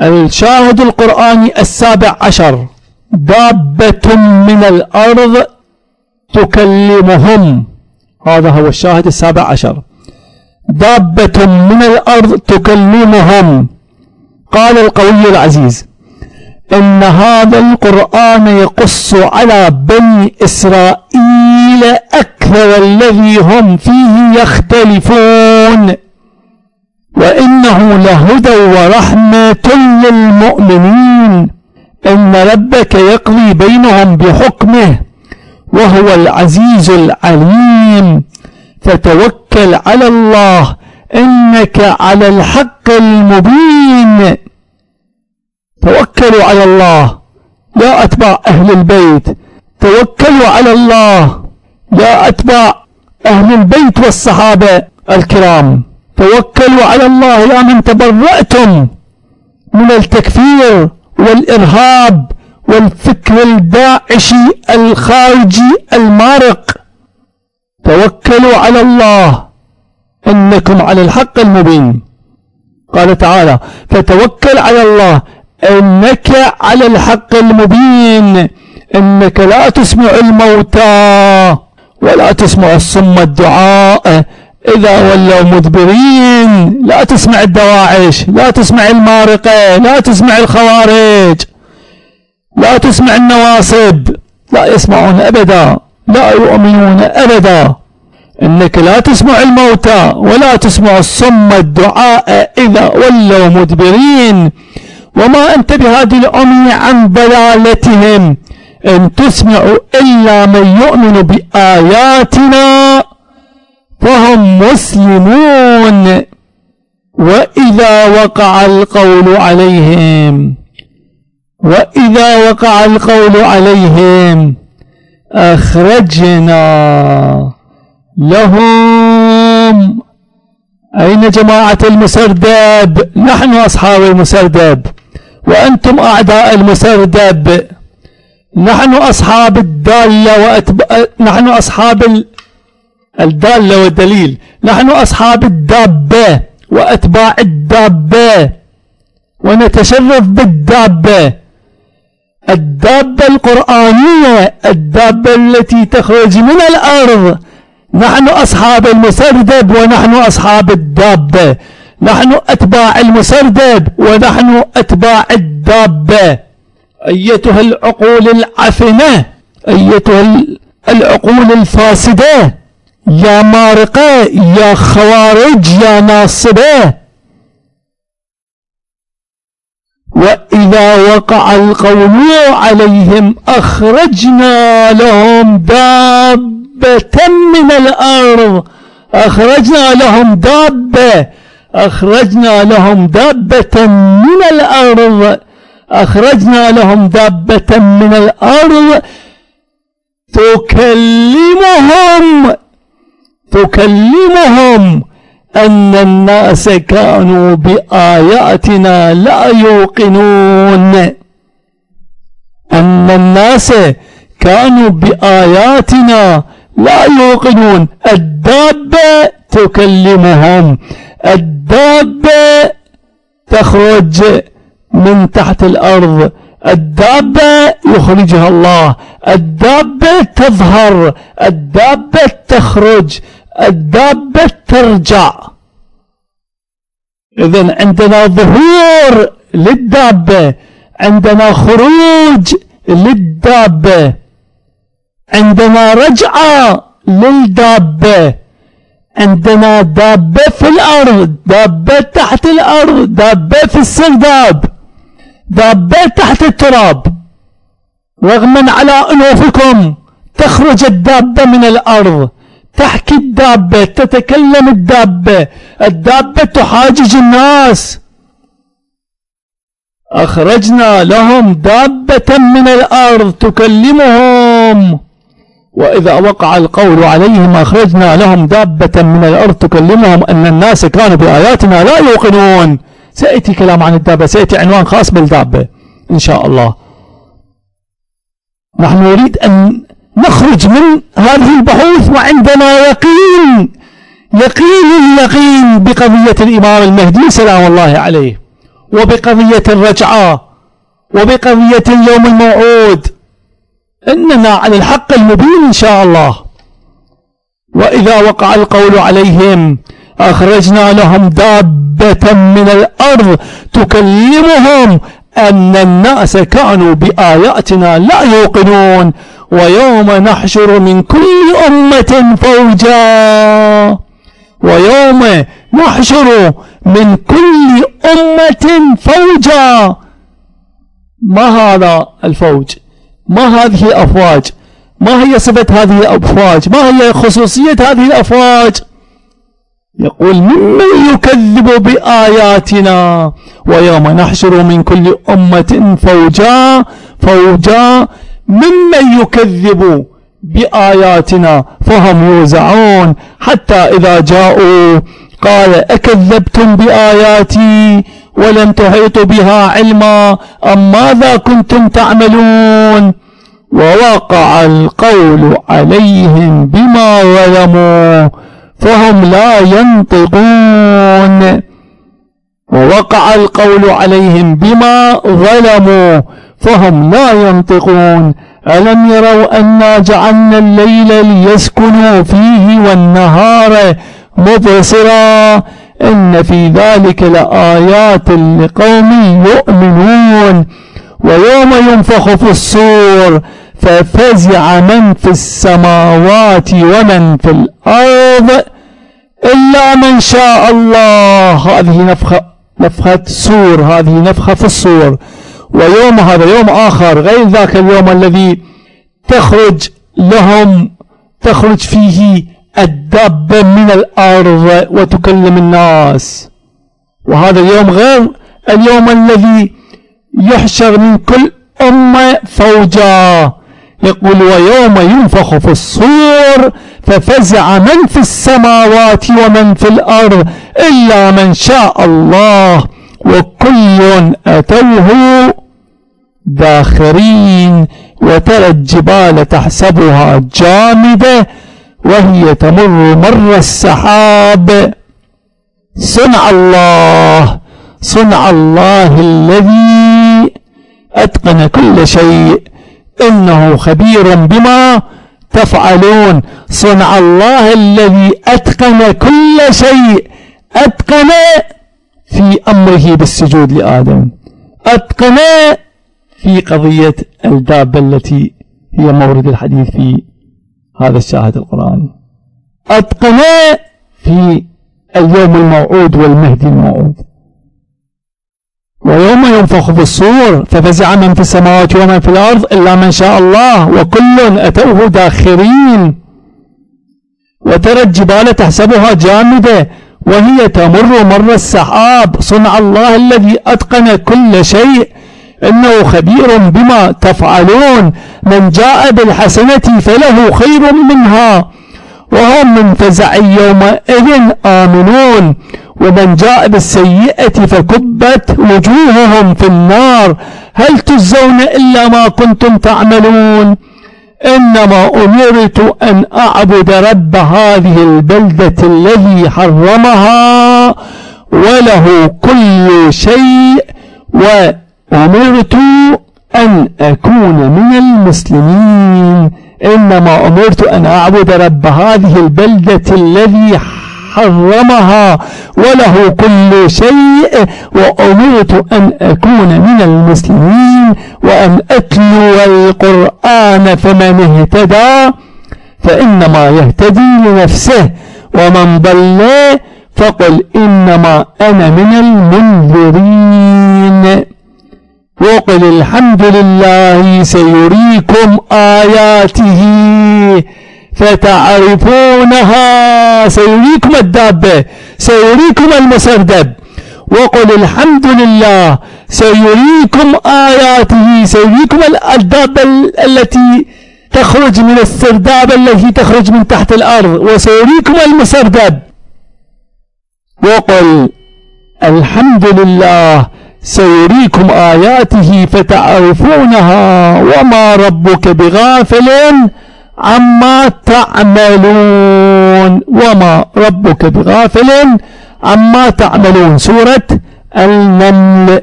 الشاهد القرآني 17 دابة من الأرض تكلمهم. هذا هو الشاهد 17. دابة من الأرض تكلمهم. قال القوي العزيز: إن هذا القرآن يقص على بني إسرائيل أكثر الذي هم فيه يختلفون، وإنه لهدى ورحمة للمؤمنين، إن ربك يقضي بينهم بحكمه وهو العزيز العليم، فتوكل على الله إنك على الحق المبين. توكلوا على الله يا أتباع أهل البيت، توكلوا على الله يا أتباع أهل البيت والصحابة الكرام، توكلوا على الله يا من تبرأتم من التكفير والإرهاب والفكر الداعشي الخارجي المارق. توكلوا على الله إنكم على الحق المبين. قال تعالى: فتوكل على الله إنك على الحق المبين، إنك لا تسمع الموتى ولا تسمع الصم الدعاء إذا ولوا مدبرين. لا تسمع الدواعش، لا تسمع المارقة، لا تسمع الخوارج، لا تسمع النواصب، لا يسمعون أبدا، لا يؤمنون أبدا. إنك لا تسمع الموتى ولا تسمع الصم الدعاء إذا ولوا مدبرين، وما أنت بهذه العمي عن ضلالتهم، إن تسمع إلا من يؤمن بآياتنا فهم مسلمون. وإذا وقع القول عليهم، وإذا وقع القول عليهم أخرجنا لهم. أين جماعة المسرداب؟ نحن أصحاب المسرداب وأنتم أعداء المسرداب. نحن أصحاب الدالة نحن أصحاب الدالة والدليل، نحن أصحاب الدابة وأتباع الدابة، ونتشرف بالدابة، الدابة القرآنية، الدابة التي تخرج من الأرض. نحن أصحاب المسردب ونحن أصحاب الدابة، نحن أتباع المسردب ونحن أتباع الدابة. أيتها العقول العفنة، أيتها العقول الفاسدة، يا مارقة، يا خوارج، يا ناصبة. وإذا وقع القول عليهم أخرجنا لهم دابة من الأرض. أخرجنا لهم دابة، أخرجنا لهم دابة من الأرض، أخرجنا لهم دابة من الأرض تكلمهم. تكلمهم أن الناس كانوا بآياتنا لا يوقنون، أن الناس كانوا بآياتنا لا يوقنون. الدابة تكلمهم، الدابة تخرج من تحت الأرض، الدابة يخرجها الله، الدابة تظهر، الدابة تخرج، الدابة ترجع. إذن عندنا ظهور للدابة، عندنا خروج للدابة، عندنا رجعة للدابة، عندنا دابة في الأرض، دابة تحت الأرض، دابة في السرداب، دابة تحت التراب. رغما على أنوفكم تخرج الدابة من الأرض، تحكي الدابة، تتكلم الدابة، الدابة تحاجج الناس. أخرجنا لهم دابة من الأرض تكلمهم، وإذا وقع القول عليهم أخرجنا لهم دابة من الأرض تكلمهم أن الناس كانوا بآياتنا لا يوقنون. سيأتي كلام عن الدابة، سيأتي عنوان خاص بالدابة إن شاء الله. نحن نريد أن نخرج من هذه البحوث وعندنا يقين، يقين اليقين بقضية الإمام المهدي سلام الله عليه وبقضية الرجعة وبقضية اليوم الموعود، إننا على الحق المبين إن شاء الله. وإذا وقع القول عليهم أخرجنا لهم دابة من الأرض تكلمهم أن الناس كانوا بآياتنا لا يوقنون، ويوم نحشر من كل أمة فوجا، ويوم نحشر من كل أمة فوجا. ما هذا الفوج؟ ما هذه الأفواج؟ ما هي صفة هذه الأفواج؟ ما هي خصوصية هذه الأفواج؟ يقول ممن يكذب بآياتنا ويوم نحشر من كل أمة فوجا فوجا ممن يكذب بآياتنا فهم يوزعون، حتى إذا جاءوا قال أكذبتم بآياتي ولم تحيطوا بها علما أم ماذا كنتم تعملون. ووقع القول عليهم بما ظلموا فهم لا ينطقون، ووقع القول عليهم بما ظلموا فهم لا ينطقون. ألم يروا أنا جعلنا الليل ليسكنوا فيه والنهار مبصرا إن في ذلك لآيات لقوم يؤمنون. ويوم ينفخ في الصور ففزع من في السماوات ومن في الأرض إلا من شاء الله. هذه نفخة صور، هذه نفخة في الصور. ويوم هذا يوم آخر غير ذاك اليوم الذي تخرج فيه الدابة من الأرض وتكلم الناس، وهذا اليوم غير اليوم الذي يحشر من كل أمة فوجا. يقول ويوم ينفخ في الصور ففزع من في السماوات ومن في الأرض إلا من شاء الله وكل أتوه داخرين. وترى الجبال تحسبها جامدة وهي تمر مر السحاب، صنع الله الذي أتقن كل شيء إنه خبير بما تفعلون. صنع الله الذي أتقن كل شيء، أتقن في أمره بالسجود لآدم، أتقن في قضية الدابة التي هي مورد الحديث في هذا الشاهد القرآني، أتقن في اليوم الموعود والمهدي الموعود. ويوم ينفخ في الصور ففزع من في السماوات ومن في الأرض إلا من شاء الله وكل أتوه داخرين. وترى الجبال تحسبها جامدة وهي تمر مر السحاب، صنع الله الذي أتقن كل شيء إنه خبير بما تفعلون. من جاء بالحسنة فله خير منها وهم من فزع يومئذ آمنون، ومن جاء بالسيئة فكبت وجوههم في النار هل تجزون إلا ما كنتم تعملون. إنما أمرت أن أعبد رب هذه البلدة الذي حرمها وله كل شيء وأمرت أن أكون من المسلمين. إنما أمرت أن أعبد رب هذه البلدة الذي حرمها وله كل شيء وأمرت أن أكون من المسلمين وأن أتلو القرآن فمن اهتدى فإنما يهتدي لنفسه ومن ضل فقل إنما أنا من المنذرين. وقل الحمد لله سيريكم آياته فتعرفونها. سيريكم الدابة، سيريكم المسردب. وقل الحمد لله سيريكم آياته، سيريكم الدابة التي تخرج من السرداب التي تخرج من تحت الأرض وسيريكم المسردب. وقل الحمد لله سيريكم آياته فتعرفونها وما ربك بغافل عما تعملون. وما ربك بغافل عما تعملون. سورة النمل.